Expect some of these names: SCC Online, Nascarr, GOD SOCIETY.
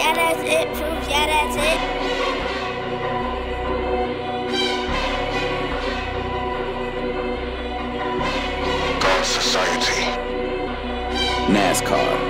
yeah, that's it. Proof, yeah, that's it. God Society. Nascarr.